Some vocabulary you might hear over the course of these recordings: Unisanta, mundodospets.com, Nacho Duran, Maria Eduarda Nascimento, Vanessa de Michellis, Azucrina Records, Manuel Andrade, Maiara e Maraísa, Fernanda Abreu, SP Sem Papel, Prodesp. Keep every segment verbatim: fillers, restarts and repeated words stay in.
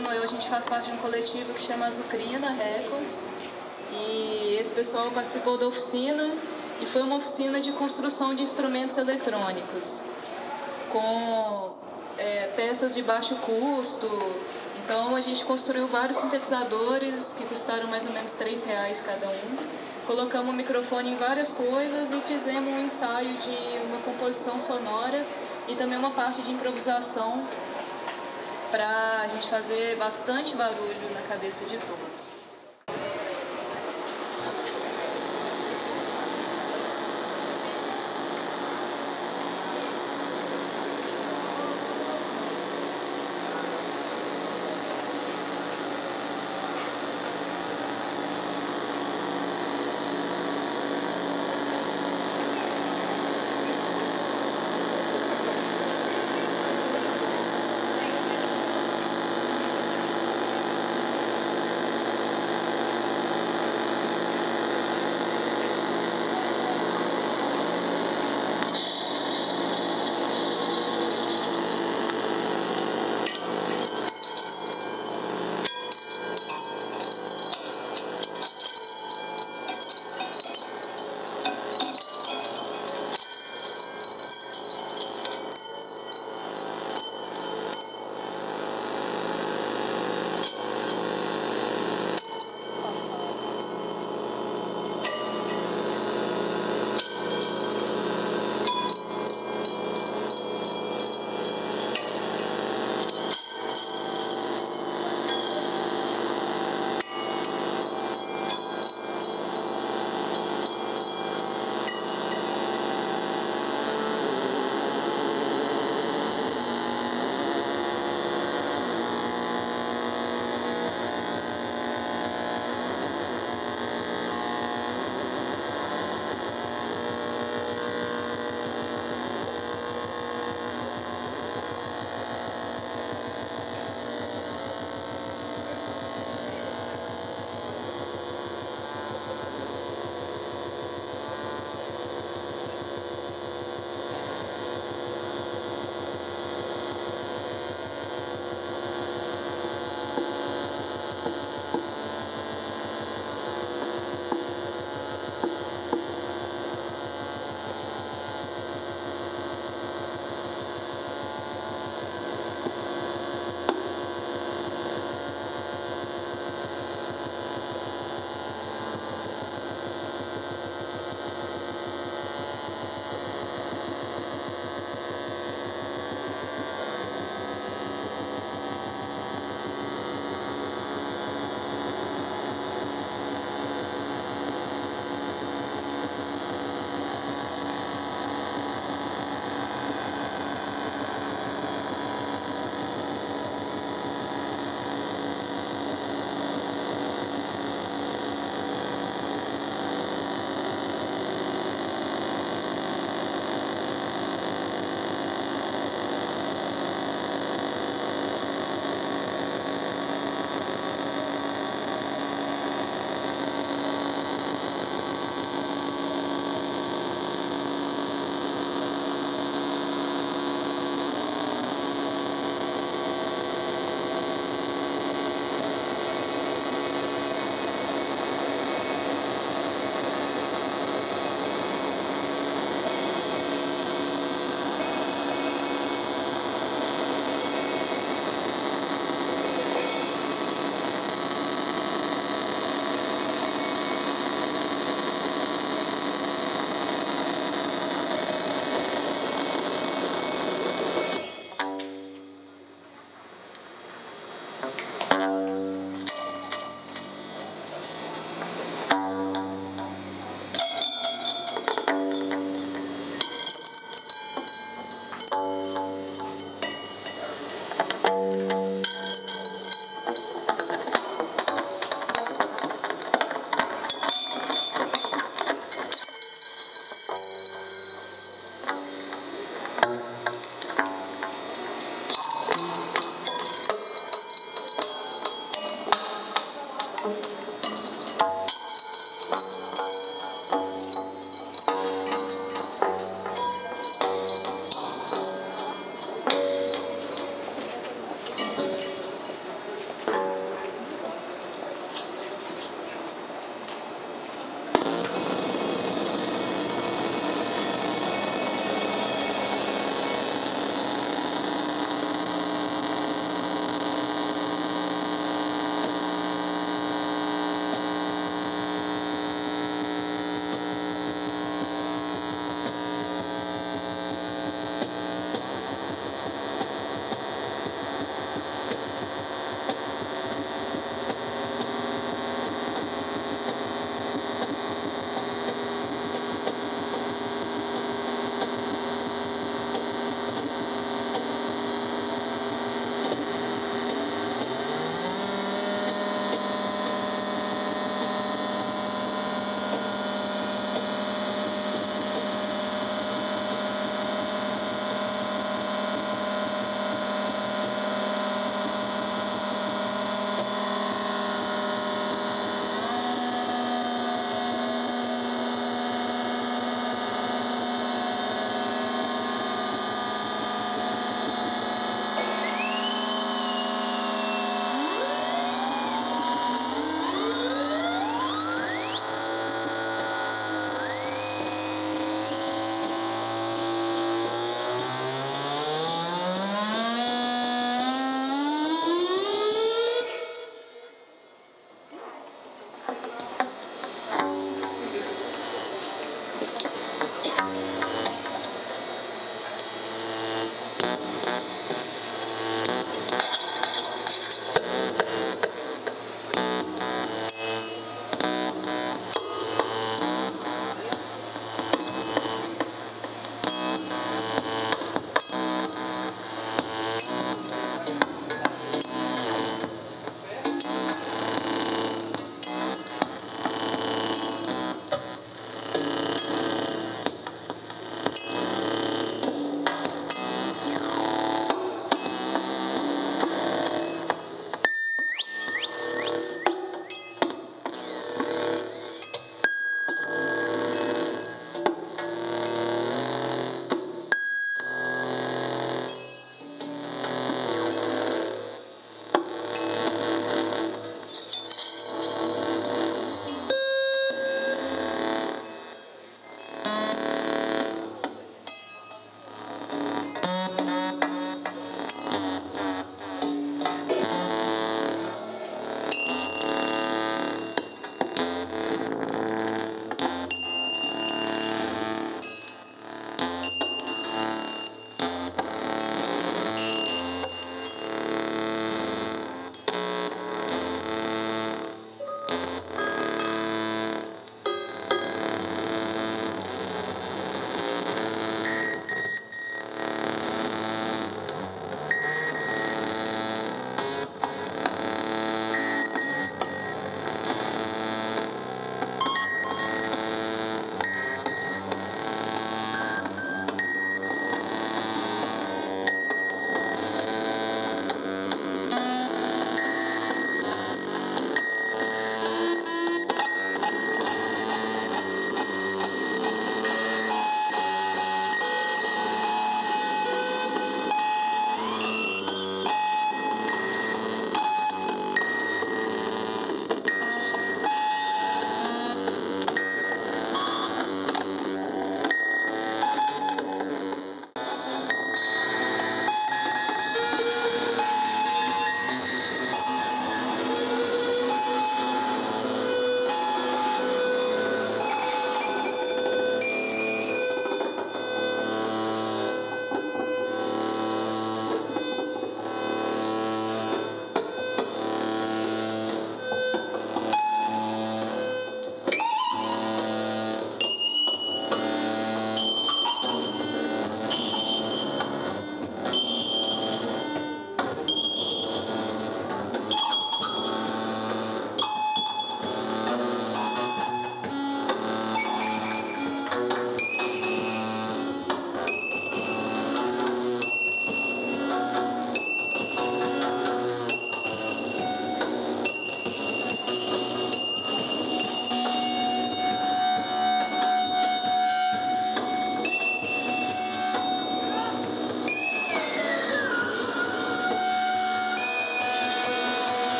Manoel, a gente faz parte de um coletivo que chama Azucrina Records, e esse pessoal participou da oficina, e foi uma oficina de construção de instrumentos eletrônicos, com é, peças de baixo custo. Então a gente construiu vários sintetizadores que custaram mais ou menos três reais cada um, colocamos o microfone em várias coisas e fizemos um ensaio de uma composição sonora e também uma parte de improvisação para a gente fazer bastante barulho na cabeça de todos.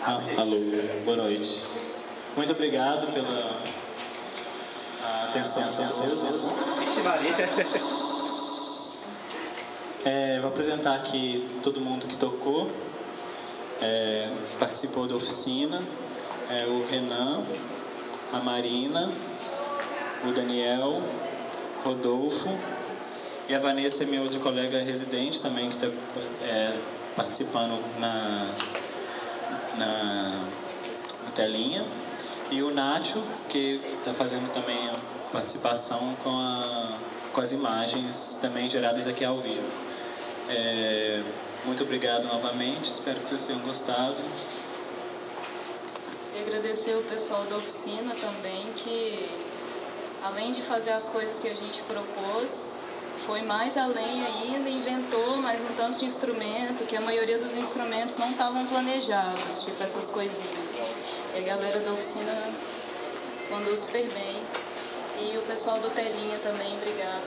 Ah, alô, boa noite. Muito obrigado pela atenção. É, vou apresentar aqui todo mundo que tocou, é, participou da oficina, é, o Renan, a Marina, o Daniel, Rodolfo e a Vanessa, minha outra colega residente também, que está é, participando na, na, na telinha, e o Nacho, que está fazendo também a participação com, a, com as imagens também geradas aqui ao vivo. É, muito obrigado novamente, espero que vocês tenham gostado. E agradecer o pessoal da oficina também, que além de fazer as coisas que a gente propôs, foi mais além ainda, inventou mais um tanto de instrumento, que a maioria dos instrumentos não estavam planejados, tipo essas coisinhas. E a galera da oficina mandou super bem. E o pessoal do Telinha também, obrigado.